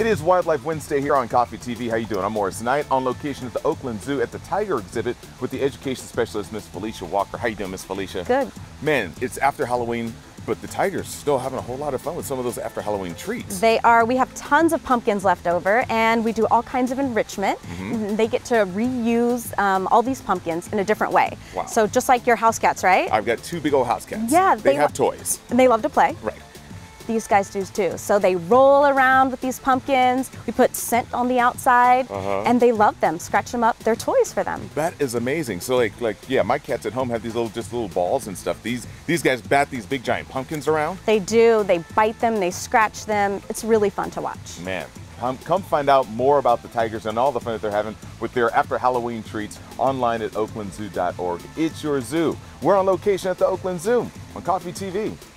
It is Wildlife Wednesday here on KOFY TV. How you doing? I'm Morris Knight on location at the Oakland Zoo at the tiger exhibit with the education specialist, Miss Felicia Walker. How you doing, Miss Felicia? Good. Man, it's after Halloween, but the tigers still having a whole lot of fun with some of those after Halloween treats. They are. We have tons of pumpkins left over, and we do all kinds of enrichment. Mm-hmm. They get to reuse all these pumpkins in a different way. Wow. So just like your house cats, right? I've got two big old house cats. Yeah. They have toys. And they love to play. Right. These guys do too. So they roll around with these pumpkins. We put scent on the outside, and they love them. Scratch them up. They're toys for them. That is amazing. So yeah, my cats at home have these little balls and stuff. These guys bat these big giant pumpkins around. They do. They bite them. They scratch them. It's really fun to watch. Man. Come find out more about the tigers and all the fun that they're having with their after Halloween treats online at oaklandzoo.org. It's your zoo. We're on location at the Oakland Zoo on KOFY TV.